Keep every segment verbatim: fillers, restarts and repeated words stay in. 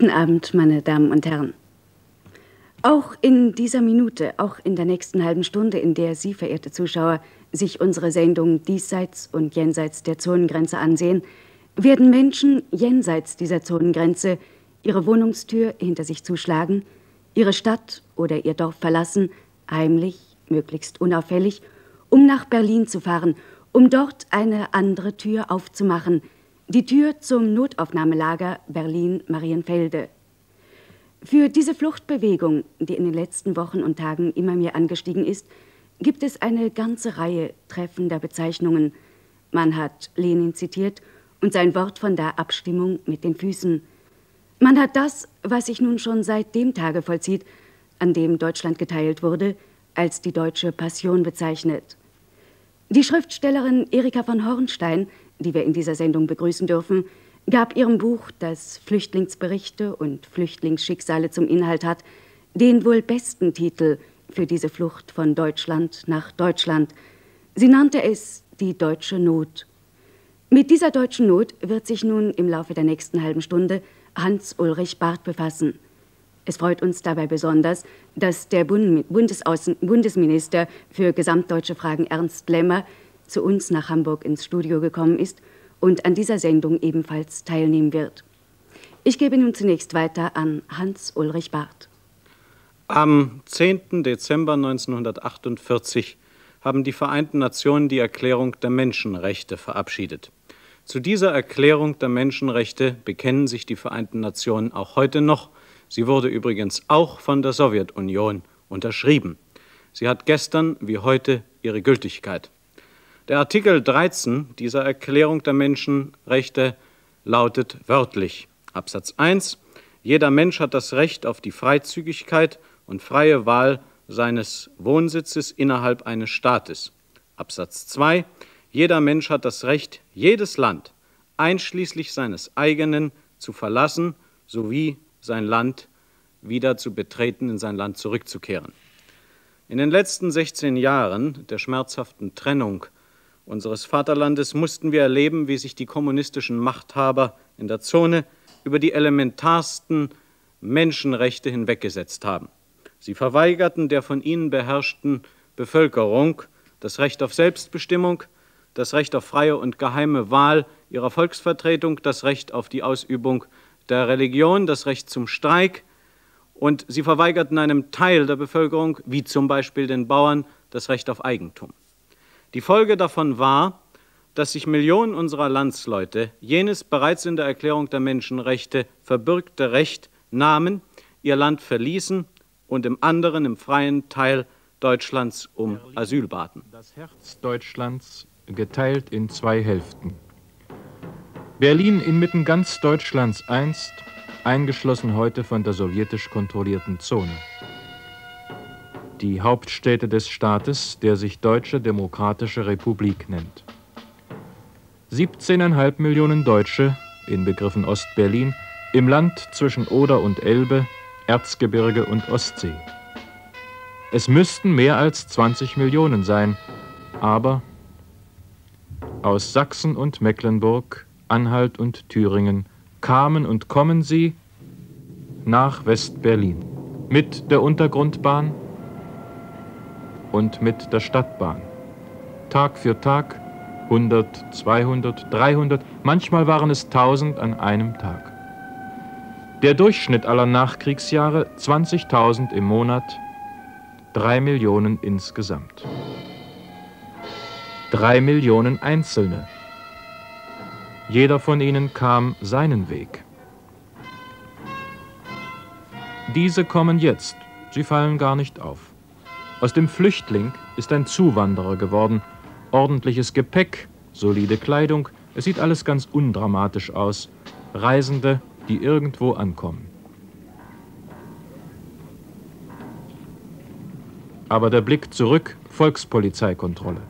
Guten Abend, meine Damen und Herren. Auch in dieser Minute, auch in der nächsten halben Stunde, in der Sie, verehrte Zuschauer, sich unsere Sendung diesseits und jenseits der Zonengrenze ansehen, werden Menschen jenseits dieser Zonengrenze ihre Wohnungstür hinter sich zuschlagen, ihre Stadt oder ihr Dorf verlassen, heimlich, möglichst unauffällig, um nach Berlin zu fahren, um dort eine andere Tür aufzumachen, die Tür zum Notaufnahmelager Berlin-Marienfelde. Für diese Fluchtbewegung, die in den letzten Wochen und Tagen immer mehr angestiegen ist, gibt es eine ganze Reihe treffender Bezeichnungen. Man hat Lenin zitiert und sein Wort von der Abstimmung mit den Füßen. Man hat das, was sich nun schon seit dem Tage vollzieht, an dem Deutschland geteilt wurde, als die deutsche Passion bezeichnet. Die Schriftstellerin Erika von Hornstein, die wir in dieser Sendung begrüßen dürfen, gab ihrem Buch, das Flüchtlingsberichte und Flüchtlingsschicksale zum Inhalt hat, den wohl besten Titel für diese Flucht von Deutschland nach Deutschland. Sie nannte es die deutsche Not. Mit dieser deutschen Not wird sich nun im Laufe der nächsten halben Stunde Hans-Ulrich Barth befassen. Es freut uns dabei besonders, dass der Bundesaußen- Bundesminister für gesamtdeutsche Fragen Ernst Lemmer zu uns nach Hamburg ins Studio gekommen ist und an dieser Sendung ebenfalls teilnehmen wird. Ich gebe nun zunächst weiter an Hans-Ulrich Barth. Am zehnten Dezember neunzehnhundertachtundvierzig haben die Vereinten Nationen die Erklärung der Menschenrechte verabschiedet. Zu dieser Erklärung der Menschenrechte bekennen sich die Vereinten Nationen auch heute noch. Sie wurde übrigens auch von der Sowjetunion unterschrieben. Sie hat gestern wie heute ihre Gültigkeit. Der Artikel dreizehn dieser Erklärung der Menschenrechte lautet wörtlich, Absatz eins, jeder Mensch hat das Recht auf die Freizügigkeit und freie Wahl seines Wohnsitzes innerhalb eines Staates. Absatz zwei. Jeder Mensch hat das Recht, jedes Land, einschließlich seines eigenen, zu verlassen, sowie sein Land wieder zu betreten, in sein Land zurückzukehren. In den letzten sechzehn Jahren der schmerzhaften Trennung unseres Vaterlandes mussten wir erleben, wie sich die kommunistischen Machthaber in der Zone über die elementarsten Menschenrechte hinweggesetzt haben. Sie verweigerten der von ihnen beherrschten Bevölkerung das Recht auf Selbstbestimmung, das Recht auf freie und geheime Wahl ihrer Volksvertretung, das Recht auf die Ausübung der Religion, das Recht zum Streik. Und sie verweigerten einem Teil der Bevölkerung, wie zum Beispiel den Bauern, das Recht auf Eigentum. Die Folge davon war, dass sich Millionen unserer Landsleute jenes bereits in der Erklärung der Menschenrechte verbürgte Recht nahmen, ihr Land verließen und im anderen, im freien Teil Deutschlands um Asyl baten. Das Herz Deutschlands geteilt in zwei Hälften. Berlin inmitten ganz Deutschlands einst, eingeschlossen heute von der sowjetisch kontrollierten Zone. Die Hauptstädte des Staates, der sich Deutsche Demokratische Republik nennt. siebzehn Komma fünf Millionen Deutsche, inbegriffen Ostberlin, im Land zwischen Oder und Elbe, Erzgebirge und Ostsee. Es müssten mehr als zwanzig Millionen sein, aber aus Sachsen und Mecklenburg, Anhalt und Thüringen kamen und kommen sie nach West-Berlin mit der Untergrundbahn und mit der Stadtbahn. Tag für Tag hundert, zweihundert, dreihundert, manchmal waren es tausend an einem Tag. Der Durchschnitt aller Nachkriegsjahre zwanzigtausend im Monat, drei Millionen insgesamt. drei Millionen Einzelne. Jeder von ihnen kam seinen Weg. Diese kommen jetzt, sie fallen gar nicht auf. Aus dem Flüchtling ist ein Zuwanderer geworden. Ordentliches Gepäck, solide Kleidung, es sieht alles ganz undramatisch aus. Reisende, die irgendwo ankommen. Aber der Blick zurück, Volkspolizeikontrolle.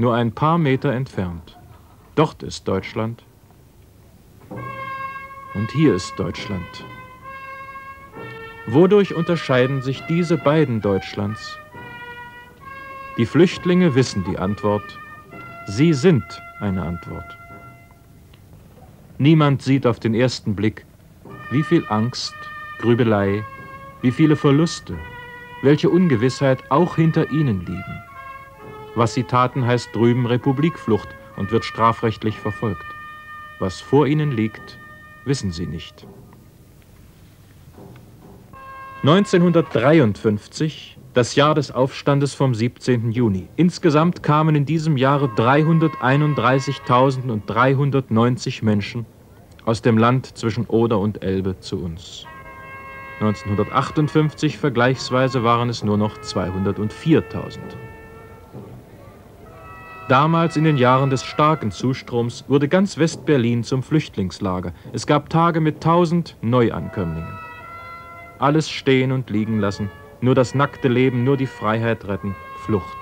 Nur ein paar Meter entfernt. Dort ist Deutschland und hier ist Deutschland. Wodurch unterscheiden sich diese beiden Deutschlands? Die Flüchtlinge wissen die Antwort. Sie sind eine Antwort. Niemand sieht auf den ersten Blick, Wie viel Angst, Grübelei, wie viele Verluste, welche Ungewissheit auch hinter ihnen liegen. Was sie taten, heißt drüben Republikflucht und wird strafrechtlich verfolgt. Was vor ihnen liegt, wissen sie nicht. neunzehnhundertdreiundfünfzig, das Jahr des Aufstandes vom siebzehnten Juni. Insgesamt kamen in diesem Jahre dreihunderteinunddreißigtausenddreihundertneunzig Menschen aus dem Land zwischen Oder und Elbe zu uns. neunzehnhundertachtundfünfzig vergleichsweise waren es nur noch zweihundertviertausend. Damals, in den Jahren des starken Zustroms, wurde ganz West-Berlin zum Flüchtlingslager. Es gab Tage mit tausend Neuankömmlingen. Alles stehen und liegen lassen, nur das nackte Leben, nur die Freiheit retten, Flucht.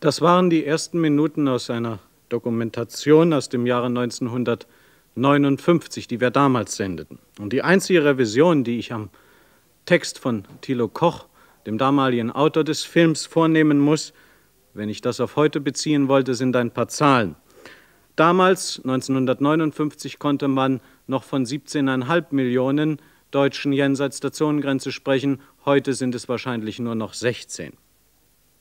Das waren die ersten Minuten aus einer Dokumentation aus dem Jahre neunzehnhundertneunundfünfzig, die wir damals sendeten. Und die einzige Revision, die ich am Text von Thilo Koch, dem damaligen Autor des Films, vornehmen muss, wenn ich das auf heute beziehen wollte, sind ein paar Zahlen. Damals, neunzehnhundertneunundfünfzig, konnte man noch von siebzehneinhalb Millionen Deutschen jenseits der Zonengrenze sprechen. Heute sind es wahrscheinlich nur noch sechzehn.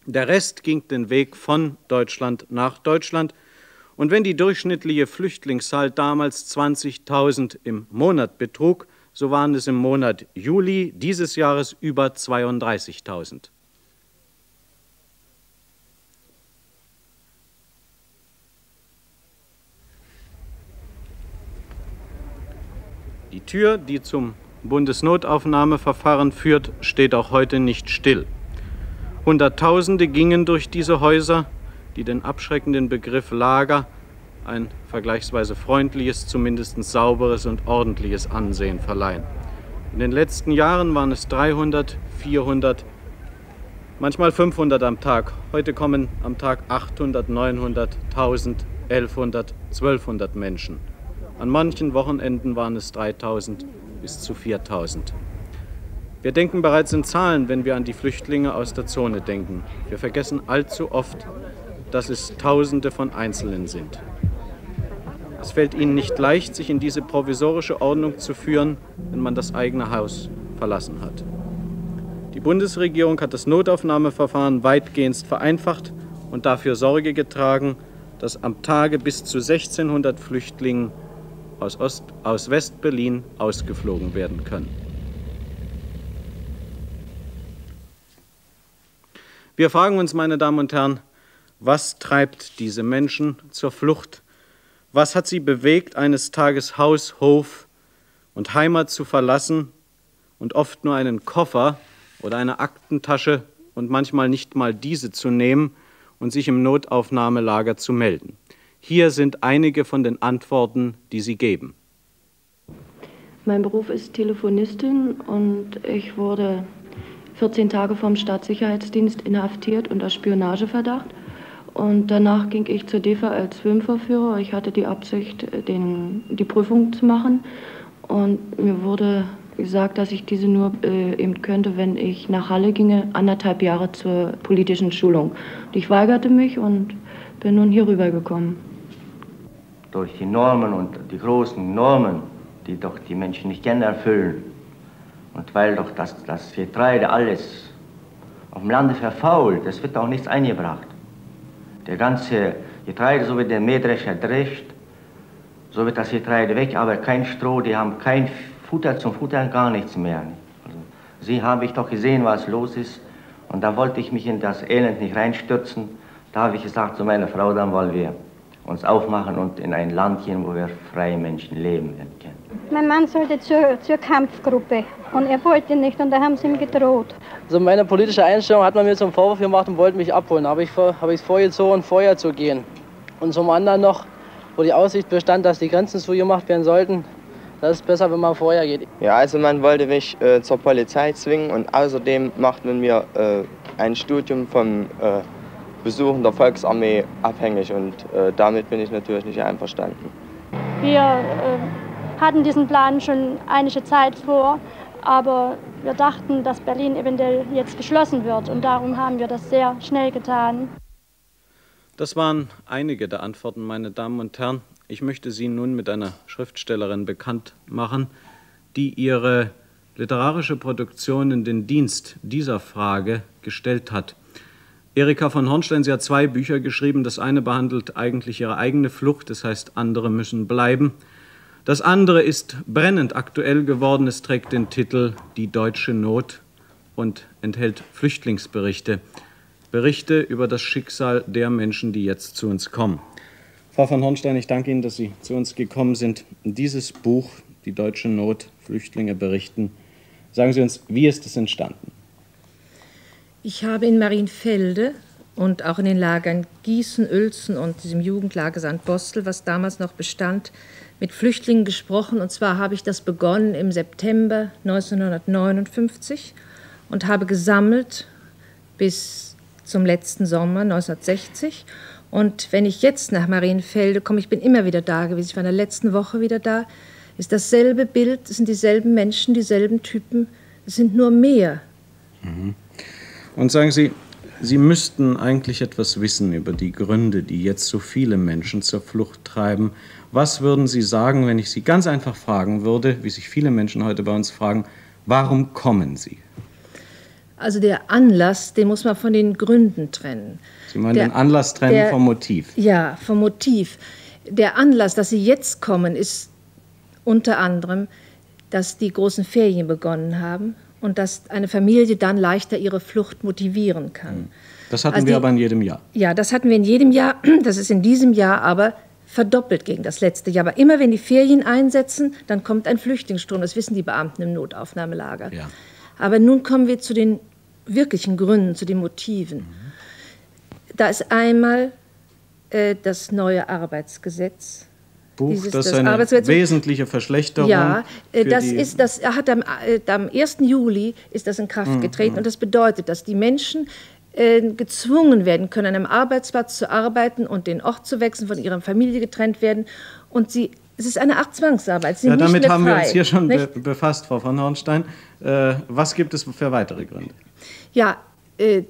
Der Rest ging den Weg von Deutschland nach Deutschland. Und wenn die durchschnittliche Flüchtlingszahl damals zwanzigtausend im Monat betrug, so waren es im Monat Juli dieses Jahres über zweiunddreißigtausend. Die Tür, die zum Bundesnotaufnahmeverfahren führt, steht auch heute nicht still. Hunderttausende gingen durch diese Häuser, die den abschreckenden Begriff Lager, ein vergleichsweise freundliches, zumindest sauberes und ordentliches Ansehen verleihen. In den letzten Jahren waren es dreihundert, vierhundert, manchmal fünfhundert am Tag. Heute kommen am Tag achthundert, neunhundert, tausend, elfhundert, zwölfhundert Menschen. An manchen Wochenenden waren es dreitausend bis zu viertausend. Wir denken bereits in Zahlen, wenn wir an die Flüchtlinge aus der Zone denken. Wir vergessen allzu oft, dass es Tausende von Einzelnen sind. Es fällt ihnen nicht leicht, sich in diese provisorische Ordnung zu führen, wenn man das eigene Haus verlassen hat. Die Bundesregierung hat das Notaufnahmeverfahren weitgehend vereinfacht und dafür Sorge getragen, dass am Tage bis zu sechzehnhundert Flüchtlingen aus, Ost, aus West-Berlin ausgeflogen werden können. Wir fragen uns, meine Damen und Herren, was treibt diese Menschen zur Flucht? Was hat sie bewegt, eines Tages Haus, Hof und Heimat zu verlassen und oft nur einen Koffer oder eine Aktentasche und manchmal nicht mal diese zu nehmen und sich im Notaufnahmelager zu melden? Hier sind einige von den Antworten, die sie geben. Mein Beruf ist Telefonistin und ich wurde vierzehn Tage vom Staatssicherheitsdienst inhaftiert unter Spionageverdacht. Und danach ging ich zur DEFA als Filmverführer. Ich hatte die Absicht, den, die Prüfung zu machen. Und mir wurde gesagt, dass ich diese nur äh, eben könnte, wenn ich nach Halle ginge, anderthalb Jahre zur politischen Schulung. Und ich weigerte mich und bin nun hier rübergekommen. Durch die Normen und die großen Normen, die doch die Menschen nicht gerne erfüllen. Und weil doch das, das Getreide alles auf dem Lande verfault, es wird auch nichts eingebracht. Der ganze Getreide, so wird der Mähdrescher drescht, so wird das Getreide weg, aber kein Stroh, die haben kein Futter zum Futtern, gar nichts mehr. Also, sie habe ich doch gesehen, was los ist, und da wollte ich mich in das Elend nicht reinstürzen. Da habe ich gesagt zu meiner Frau, dann wollen wir uns aufmachen und in ein Land gehen, wo wir freie Menschen leben können. Mein Mann sollte zur, zur Kampfgruppe und er wollte nicht und da haben sie ihm gedroht. Also meine politische Einstellung hat man mir zum Vorwurf gemacht und wollte mich abholen. Da habe ich es vorgezogen, vorher zu gehen. Und zum anderen noch, wo die Aussicht bestand, dass die Grenzen zugemacht werden sollten, das ist besser, wenn man vorher geht. Ja, also man wollte mich äh, zur Polizei zwingen und außerdem macht man mir äh, ein Studium vom äh, Besuchen der Volksarmee abhängig und äh, damit bin ich natürlich nicht einverstanden. Wir äh, hatten diesen Plan schon einige Zeit vor, aber wir dachten, dass Berlin eventuell jetzt geschlossen wird und darum haben wir das sehr schnell getan. Das waren einige der Antworten, meine Damen und Herren. Ich möchte Sie nun mit einer Schriftstellerin bekannt machen, die ihre literarische Produktion in den Dienst dieser Frage gestellt hat. Erika von Hornstein, sie hat zwei Bücher geschrieben. Das eine behandelt eigentlich ihre eigene Flucht, das heißt, andere müssen bleiben. Das andere ist brennend aktuell geworden. Es trägt den Titel Die deutsche Not und enthält Flüchtlingsberichte. Berichte über das Schicksal der Menschen, die jetzt zu uns kommen. Frau von Hornstein, ich danke Ihnen, dass Sie zu uns gekommen sind. Dieses Buch, Die deutsche Not, Flüchtlinge berichten. Sagen Sie uns, wie ist es entstanden? Ich habe in Marienfelde und auch in den Lagern Gießen, Uelzen und diesem Jugendlager Sankt Bostel, was damals noch bestand, mit Flüchtlingen gesprochen. Und zwar habe ich das begonnen im September neunzehnhundertneunundfünfzig und habe gesammelt bis zum letzten Sommer neunzehnhundertsechzig. Und wenn ich jetzt nach Marienfelde komme, ich bin immer wieder da gewesen, ich war in der letzten Woche wieder da, ist dasselbe Bild, es sind dieselben Menschen, dieselben Typen, es sind nur mehr. Mhm. Und sagen Sie, Sie müssten eigentlich etwas wissen über die Gründe, die jetzt so viele Menschen zur Flucht treiben. Was würden Sie sagen, wenn ich Sie ganz einfach fragen würde, wie sich viele Menschen heute bei uns fragen, warum kommen Sie? Also der Anlass, den muss man von den Gründen trennen. Sie meinen den Anlass trennen der, vom Motiv? Ja, vom Motiv. Der Anlass, dass Sie jetzt kommen, ist unter anderem, dass die großen Ferien begonnen haben. Und dass eine Familie dann leichter ihre Flucht motivieren kann. Das hatten also wir die, aber in jedem Jahr. Ja, das hatten wir in jedem Jahr. Das ist in diesem Jahr aber verdoppelt gegen das letzte Jahr. Aber immer wenn die Ferien einsetzen, dann kommt ein Flüchtlingsstrom. Das wissen die Beamten im Notaufnahmelager. Ja. Aber nun kommen wir zu den wirklichen Gründen, zu den Motiven. Mhm. Da ist einmal äh, das neue Arbeitsgesetz. Buch, Dieses, das ist eine das wesentliche Verschlechterung. Ja, das, ist, das hat am, am ersten Juli ist das in Kraft getreten. Mhm. Und das bedeutet, dass die Menschen äh, gezwungen werden können, an einem Arbeitsplatz zu arbeiten und den Ort zu wechseln, von ihrer Familie getrennt werden. Und sie, es ist eine Art Zwangsarbeit. Sie ja, sind damit nicht mehr haben frei, wir uns hier schon be befasst, Frau von Hornstein. Äh, was gibt es für weitere Gründe? Ja, äh,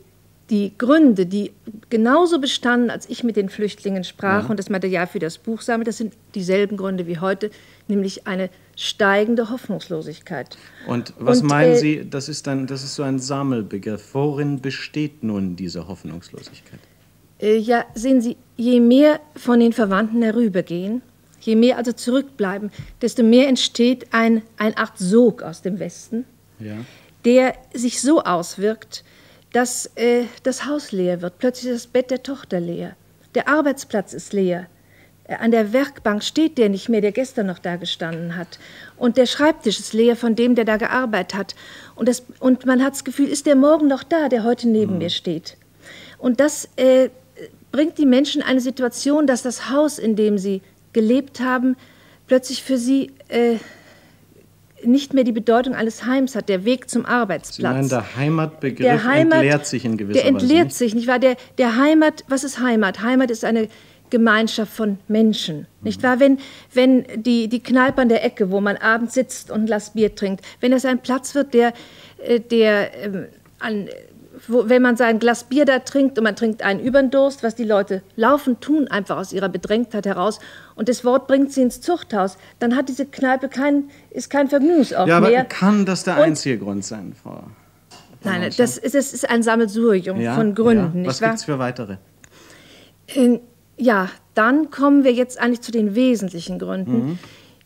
die Gründe, die genauso bestanden, als ich mit den Flüchtlingen sprach ja. und das Material für das Buch sammelte, das sind dieselben Gründe wie heute, nämlich eine steigende Hoffnungslosigkeit. Und was und, meinen äh, Sie, das ist, ein, das ist so ein Sammelbegriff, worin besteht nun diese Hoffnungslosigkeit? Äh, ja, sehen Sie, je mehr von den Verwandten herübergehen, je mehr also zurückbleiben, desto mehr entsteht ein, ein Art Sog aus dem Westen, ja. der sich so auswirkt, dass äh, das Haus leer wird, plötzlich das Bett der Tochter leer, der Arbeitsplatz ist leer, an der Werkbank steht der nicht mehr, der gestern noch da gestanden hat und der Schreibtisch ist leer von dem, der da gearbeitet hat und, das, und man hat das Gefühl, ist der morgen noch da, der heute neben mhm. mir steht. Und das äh, bringt die Menschen in eine Situation, dass das Haus, in dem sie gelebt haben, plötzlich für sie äh, nicht mehr die Bedeutung eines Heims hat, der Weg zum Arbeitsplatz. Sie meinen, der Heimatbegriff der Heimat, entleert sich in gewisser Weise. Der entleert Weise, nicht? sich, nicht wahr? Der, der Heimat, was ist Heimat? Heimat ist eine Gemeinschaft von Menschen, mhm. nicht wahr? Wenn, wenn die, die Kneipe an der Ecke, wo man abends sitzt und ein Glas Bier trinkt, wenn das ein Platz wird, der, der an, wo, wenn man sein Glas Bier da trinkt und man trinkt einen über den Durst, was die Leute laufen, tun einfach aus ihrer Bedrängtheit heraus und das Wort bringt sie ins Zuchthaus, dann hat diese Kneipe kein, ist kein Vergnügungsort ja, mehr. Ja, aber kann das der und, einzige Grund sein, Frau? Nein, das ist, das ist ein Sammelsurium ja, von Gründen. Ja. Was gibt es für weitere? Ja, dann kommen wir jetzt eigentlich zu den wesentlichen Gründen. Mhm.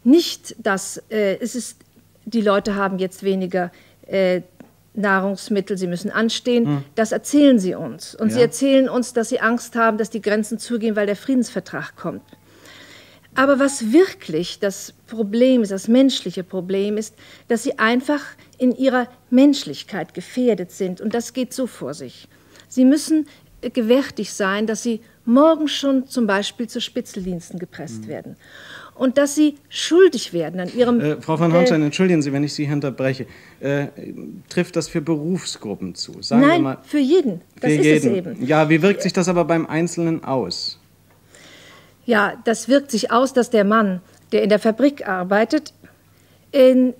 Nicht, dass äh, es ist, die Leute haben jetzt weniger äh, Nahrungsmittel, sie müssen anstehen, hm. das erzählen sie uns. Und ja. sie erzählen uns, dass sie Angst haben, dass die Grenzen zugehen, weil der Friedensvertrag kommt. Aber was wirklich das Problem ist, das menschliche Problem ist, dass sie einfach in ihrer Menschlichkeit gefährdet sind. Und das geht so vor sich. Sie müssen gewärtig sein, dass sie morgen schon zum Beispiel zu Spitzeldiensten gepresst hm. werden. Und dass Sie schuldig werden an Ihrem... Äh, Frau von Hornstein, äh, entschuldigen Sie, wenn ich Sie unterbreche. Äh, trifft das für Berufsgruppen zu? Sagen nein, wir mal, für jeden. Das für ist jeden. es eben. Ja, wie wirkt sich das aber beim Einzelnen aus? Ja, das wirkt sich aus, dass der Mann, der in der Fabrik arbeitet, in,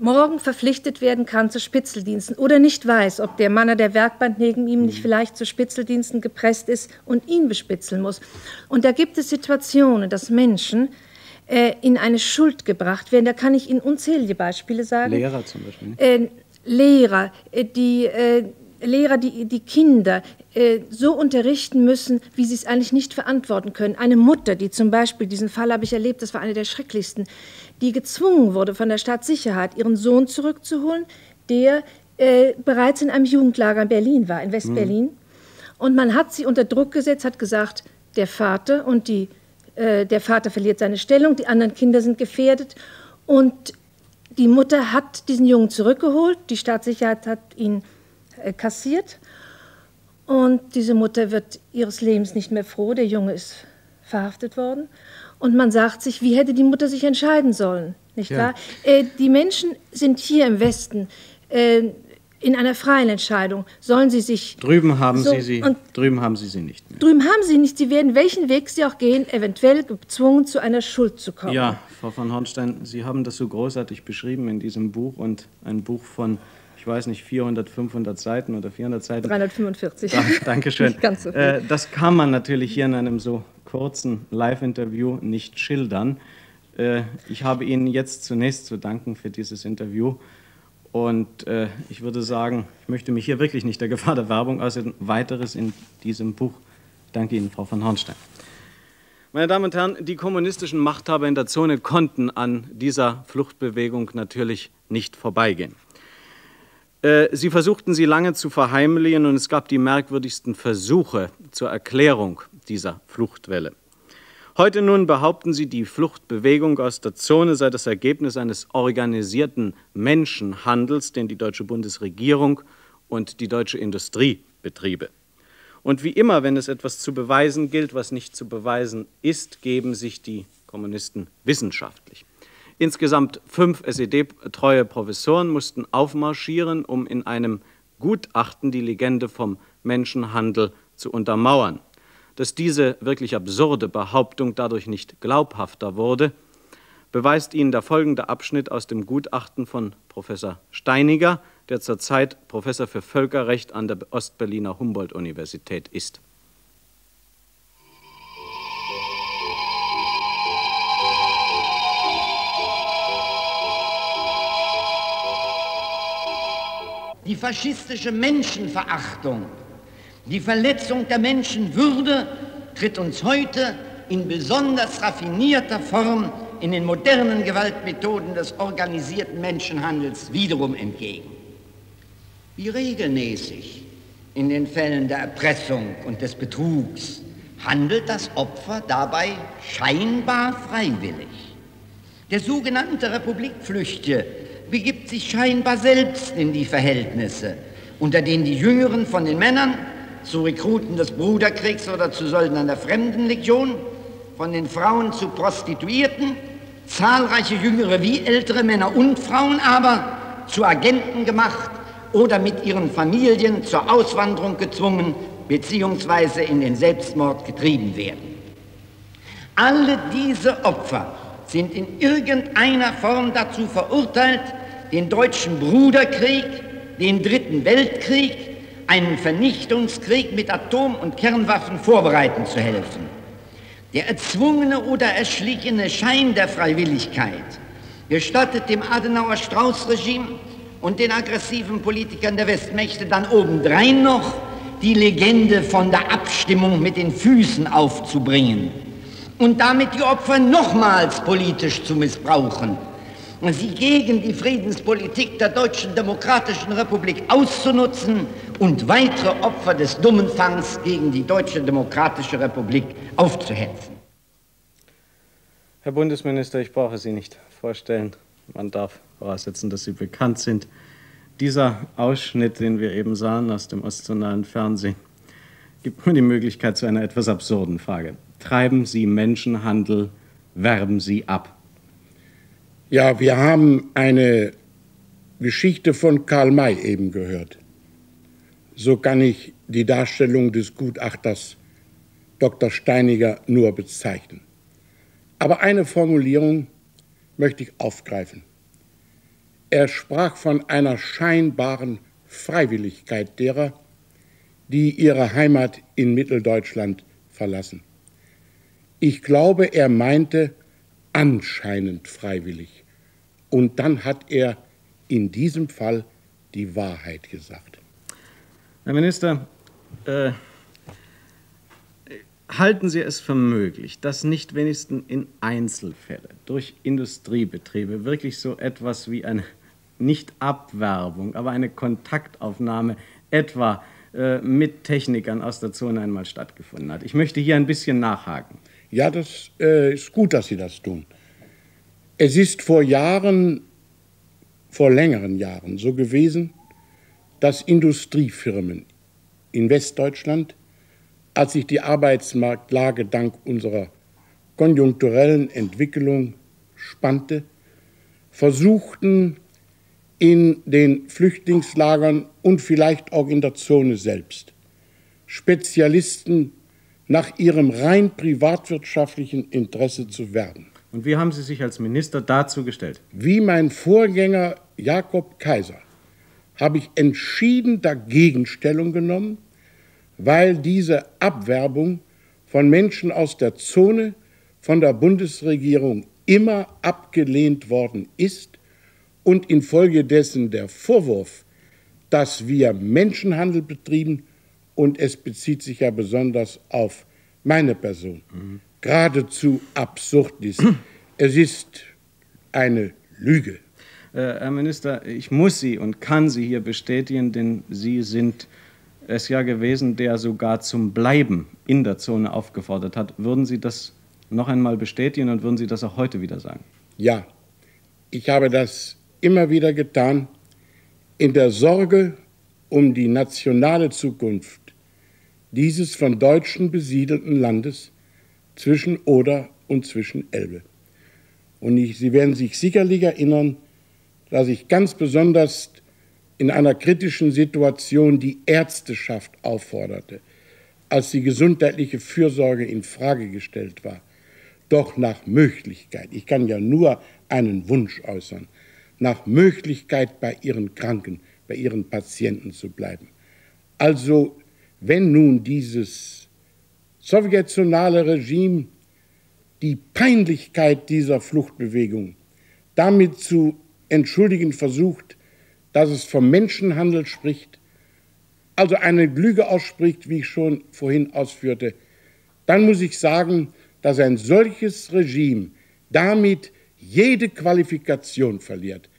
morgen verpflichtet werden kann zu Spitzeldiensten oder nicht weiß, ob der Mann an der Werkbank neben ihm nicht vielleicht zu Spitzeldiensten gepresst ist und ihn bespitzeln muss. Und da gibt es Situationen, dass Menschen äh, in eine Schuld gebracht werden. Da kann ich Ihnen unzählige Beispiele sagen. Lehrer zum Beispiel. Äh, Lehrer, die, äh, Lehrer, die, die Kinder äh, so unterrichten müssen, wie sie es eigentlich nicht verantworten können. Eine Mutter, die zum Beispiel, diesen Fall habe ich erlebt, das war einer der schrecklichsten, die gezwungen wurde von der Staatssicherheit, ihren Sohn zurückzuholen, der äh, bereits in einem Jugendlager in Berlin war, in West-Berlin. Mhm. Und man hat sie unter Druck gesetzt, hat gesagt, der Vater und die, äh, der Vater verliert seine Stellung, die anderen Kinder sind gefährdet. Und die Mutter hat diesen Jungen zurückgeholt, die Staatssicherheit hat ihn äh, kassiert. Und diese Mutter wird ihres Lebens nicht mehr froh, der Junge ist verhaftet worden. Und man sagt sich, wie hätte die Mutter sich entscheiden sollen, nicht wahr? Ja. Äh, die Menschen sind hier im Westen äh, in einer freien Entscheidung. Sollen sie sich... Drüben haben so, sie sie, und drüben haben sie sie nicht mehr. Drüben haben sie nicht. Sie werden, welchen Weg sie auch gehen, eventuell gezwungen, zu einer Schuld zu kommen. Ja, Frau von Hornstein, Sie haben das so großartig beschrieben in diesem Buch, und ein Buch von, ich weiß nicht, vierhundert, fünfhundert Seiten oder vierhundert Seiten. dreihundertfünfundvierzig. Da, Dankeschön. Nicht ganz so viel. Äh, das kann man natürlich hier in einem so kurzen Live-Interview nicht schildern. Äh, ich habe Ihnen jetzt zunächst zu danken für dieses Interview. Und äh, ich würde sagen, ich möchte mich hier wirklich nicht der Gefahr der Werbung aussetzen. Weiteres in diesem Buch. Ich danke Ihnen, Frau von Hornstein. Meine Damen und Herren, die kommunistischen Machthaber in der Zone konnten an dieser Fluchtbewegung natürlich nicht vorbeigehen. Sie versuchten, sie lange zu verheimlichen, und es gab die merkwürdigsten Versuche zur Erklärung dieser Fluchtwelle. Heute nun behaupten sie, die Fluchtbewegung aus der Zone sei das Ergebnis eines organisierten Menschenhandels, den die deutsche Bundesregierung und die deutsche Industrie betriebe. Und wie immer, wenn es etwas zu beweisen gilt, was nicht zu beweisen ist, geben sich die Kommunisten wissenschaftlich. Insgesamt fünf S E D-treue Professoren mussten aufmarschieren, um in einem Gutachten die Legende vom Menschenhandel zu untermauern. Dass diese wirklich absurde Behauptung dadurch nicht glaubhafter wurde, beweist Ihnen der folgende Abschnitt aus dem Gutachten von Professor Steiniger, der zurzeit Professor für Völkerrecht an der Ostberliner Humboldt-Universität ist. Die faschistische Menschenverachtung, die Verletzung der Menschenwürde tritt uns heute in besonders raffinierter Form in den modernen Gewaltmethoden des organisierten Menschenhandels wiederum entgegen. Wie regelmäßig in den Fällen der Erpressung und des Betrugs handelt das Opfer dabei scheinbar freiwillig. Der sogenannte Republikflüchtige begibt sich scheinbar selbst in die Verhältnisse, unter denen die Jüngeren von den Männern zu Rekruten des Bruderkriegs oder zu Söldnern der Fremdenlegion, von den Frauen zu Prostituierten, zahlreiche jüngere wie ältere Männer und Frauen aber zu Agenten gemacht oder mit ihren Familien zur Auswanderung gezwungen bzw. in den Selbstmord getrieben werden. Alle diese Opfer sind in irgendeiner Form dazu verurteilt, den deutschen Bruderkrieg, den Dritten Weltkrieg, einen Vernichtungskrieg mit Atom- und Kernwaffen vorbereiten zu helfen. Der erzwungene oder erschlichene Schein der Freiwilligkeit gestattet dem Adenauer-Strauß-Regime und den aggressiven Politikern der Westmächte dann obendrein noch, die Legende von der Abstimmung mit den Füßen aufzubringen und damit die Opfer nochmals politisch zu missbrauchen, sie gegen die Friedenspolitik der Deutschen Demokratischen Republik auszunutzen und weitere Opfer des dummen Fangs gegen die Deutsche Demokratische Republik aufzuhetzen. Herr Bundesminister, ich brauche Sie nicht vorstellen. Man darf voraussetzen, dass Sie bekannt sind. Dieser Ausschnitt, den wir eben sahen aus dem ostzonalen Fernsehen, gibt mir die Möglichkeit zu einer etwas absurden Frage. Treiben Sie Menschenhandel, werben Sie ab. Ja, wir haben eine Geschichte von Karl May eben gehört. So kann ich die Darstellung des Gutachters Doktor Steiniger nur bezeichnen. Aber eine Formulierung möchte ich aufgreifen. Er sprach von einer scheinbaren Freiwilligkeit derer, die ihre Heimat in Mitteldeutschland verlassen. Ich glaube, er meinte anscheinend freiwillig. Und dann hat er in diesem Fall die Wahrheit gesagt. Herr Minister, äh, halten Sie es für möglich, dass nicht wenigstens in Einzelfällen durch Industriebetriebe wirklich so etwas wie eine, nicht Abwerbung, aber eine Kontaktaufnahme etwa äh, mit Technikern aus der Zone einmal stattgefunden hat? Ich möchte hier ein bisschen nachhaken. Ja, das äh, ist gut, dass Sie das tun. Es ist vor Jahren, vor längeren Jahren so gewesen, dass Industriefirmen in Westdeutschland, als sich die Arbeitsmarktlage dank unserer konjunkturellen Entwicklung spannte, versuchten, in den Flüchtlingslagern und vielleicht auch in der Zone selbst Spezialisten nach ihrem rein privatwirtschaftlichen Interesse zu werben. Und wie haben Sie sich als Minister dazu gestellt? Wie mein Vorgänger Jakob Kaiser habe ich entschieden dagegen Stellung genommen, weil diese Abwerbung von Menschen aus der Zone von der Bundesregierung immer abgelehnt worden ist und infolgedessen der Vorwurf, dass wir Menschenhandel betrieben, und es bezieht sich ja besonders auf meine Person, mhm. geradezu absurd ist. Es ist eine Lüge. Äh, Herr Minister, ich muss Sie und kann Sie hier bestätigen, denn Sie sind es ja gewesen, der sogar zum Bleiben in der Zone aufgefordert hat. Würden Sie das noch einmal bestätigen und würden Sie das auch heute wieder sagen? Ja, ich habe das immer wieder getan, in der Sorge um die nationale Zukunft dieses von Deutschen besiedelten Landes zwischen Oder und zwischen Elbe. Und ich, Sie werden sich sicherlich erinnern, dass ich ganz besonders in einer kritischen Situation die Ärzteschaft aufforderte, als die gesundheitliche Fürsorge in Frage gestellt war, doch nach Möglichkeit, ich kann ja nur einen Wunsch äußern, nach Möglichkeit bei ihren Kranken, bei ihren Patienten zu bleiben. Also, wenn nun dieses sowjetionale Regime die Peinlichkeit dieser Fluchtbewegung damit zu entschuldigen versucht, dass es vom Menschenhandel spricht, also eine Lüge ausspricht, wie ich schon vorhin ausführte, dann muss ich sagen, dass ein solches Regime damit jede Qualifikation verliert,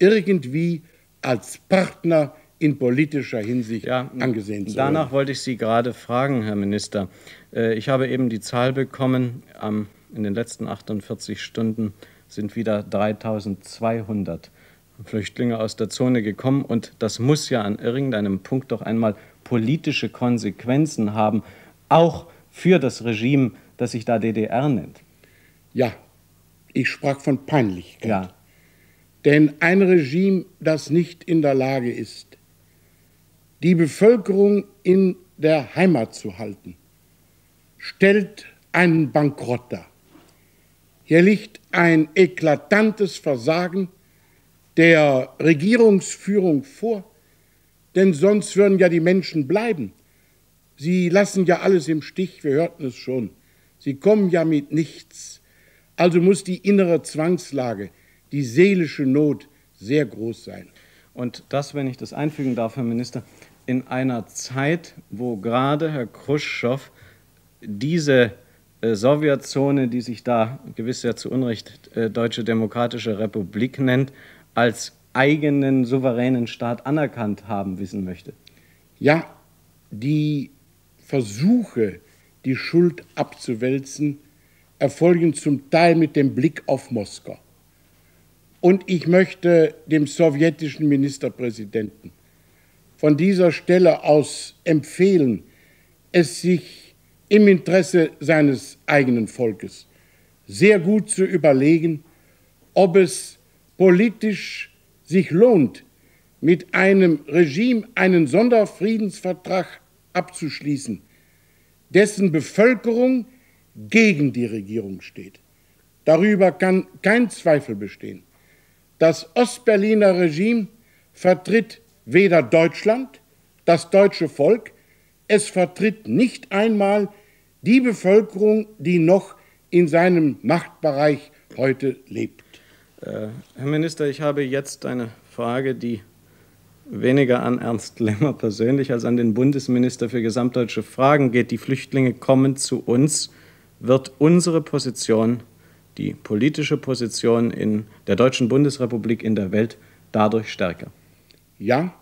irgendwie als Partner in politischer Hinsicht ja, angesehen zu werden. Danach wollte ich Sie gerade fragen, Herr Minister. Ich habe eben die Zahl bekommen, in den letzten achtundvierzig Stunden sind wieder dreitausendzweihundert Flüchtlinge aus der Zone gekommen. Und das muss ja an irgendeinem Punkt doch einmal politische Konsequenzen haben, auch für das Regime, das sich da D D R nennt. Ja, ich sprach von Peinlichkeit. Ja. Denn ein Regime, das nicht in der Lage ist, die Bevölkerung in der Heimat zu halten, stellt einen Bankrott dar. Hier liegt ein eklatantes Versagen der Regierungsführung vor, denn sonst würden ja die Menschen bleiben. Sie lassen ja alles im Stich, wir hörten es schon. Sie kommen ja mit nichts. Also muss die innere Zwangslage, die seelische Not sehr groß sein. Und das, wenn ich das einfügen darf, Herr Minister, in einer Zeit, wo gerade Herr Khrushchev diese äh, Sowjetzone, die sich da gewiss ja zu Unrecht äh, Deutsche Demokratische Republik nennt, als eigenen souveränen Staat anerkannt haben, wissen möchte. Ja, die Versuche, die Schuld abzuwälzen, erfolgen zum Teil mit dem Blick auf Moskau. Und ich möchte dem sowjetischen Ministerpräsidenten von dieser Stelle aus empfehlen, es sich im Interesse seines eigenen Volkes sehr gut zu überlegen, ob es politisch sich lohnt, mit einem Regime einen Sonderfriedensvertrag abzuschließen, dessen Bevölkerung gegen die Regierung steht. Darüber kann kein Zweifel bestehen. Das Ostberliner Regime vertritt weder Deutschland, das deutsche Volk, es vertritt nicht einmal die Bevölkerung, die noch in seinem Machtbereich heute lebt. Äh, Herr Minister, ich habe jetzt eine Frage, die weniger an Ernst Lemmer persönlich als an den Bundesminister für gesamtdeutsche Fragen geht. Die Flüchtlinge kommen zu uns. Wird unsere Position, die politische Position in der Deutschen Bundesrepublik in der Welt, dadurch stärker? Ja,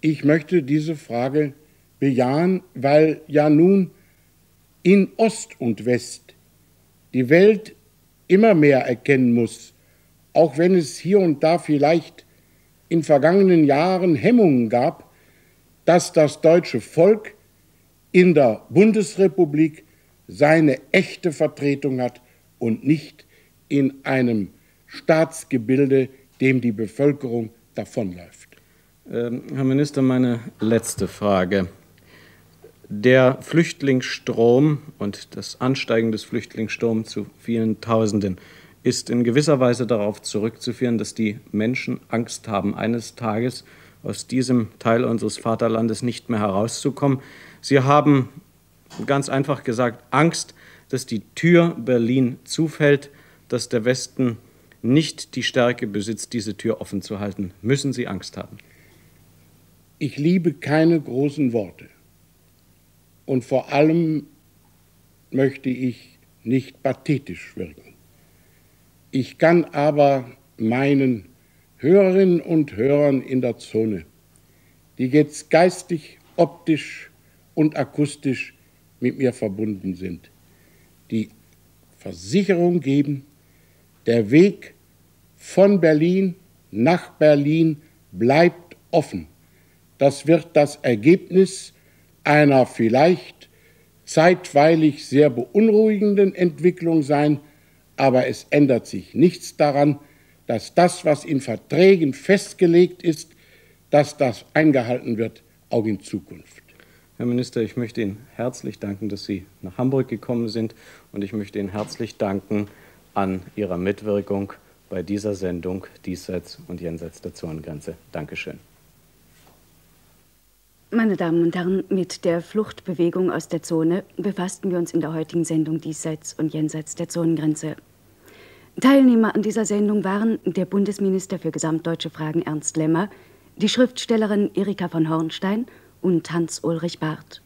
ich möchte diese Frage bejahen, weil ja nun in Ost und West die Welt immer mehr erkennen muss, auch wenn es hier und da vielleicht in vergangenen Jahren Hemmungen gab, dass das deutsche Volk in der Bundesrepublik seine echte Vertretung hat und nicht in einem Staatsgebilde, dem die Bevölkerung davonläuft. Ähm, Herr Minister, meine letzte Frage. Der Flüchtlingsstrom und das Ansteigen des Flüchtlingsstroms zu vielen Tausenden ist in gewisser Weise darauf zurückzuführen, dass die Menschen Angst haben, eines Tages aus diesem Teil unseres Vaterlandes nicht mehr herauszukommen. Sie haben, ganz einfach gesagt, Angst, dass die Tür Berlin zufällt, dass der Westen nicht die Stärke besitzt, diese Tür offen zu halten. Müssen Sie Angst haben? Ich liebe keine großen Worte. Und vor allem möchte ich nicht pathetisch wirken. Ich kann aber meinen Hörerinnen und Hörern in der Zone, die jetzt geistig, optisch und akustisch mit mir verbunden sind, die Versicherung geben, der Weg von Berlin nach Berlin bleibt offen. Das wird das Ergebnis einer vielleicht zeitweilig sehr beunruhigenden Entwicklung sein, aber es ändert sich nichts daran, dass das, was in Verträgen festgelegt ist, dass das eingehalten wird, auch in Zukunft. Herr Minister, ich möchte Ihnen herzlich danken, dass Sie nach Hamburg gekommen sind. Und ich möchte Ihnen herzlich danken an Ihrer Mitwirkung bei dieser Sendung Diesseits und Jenseits der Zonengrenze. Dankeschön. Meine Damen und Herren, mit der Fluchtbewegung aus der Zone befassten wir uns in der heutigen Sendung Diesseits und Jenseits der Zonengrenze. Teilnehmer an dieser Sendung waren der Bundesminister für gesamtdeutsche Fragen Ernst Lemmer, die Schriftstellerin Erika von Hornstein und Hans-Ulrich Barth.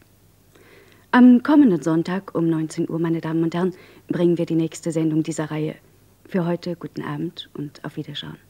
Am kommenden Sonntag um neunzehn Uhr, meine Damen und Herren, bringen wir die nächste Sendung dieser Reihe. Für heute guten Abend und auf Wiedersehen.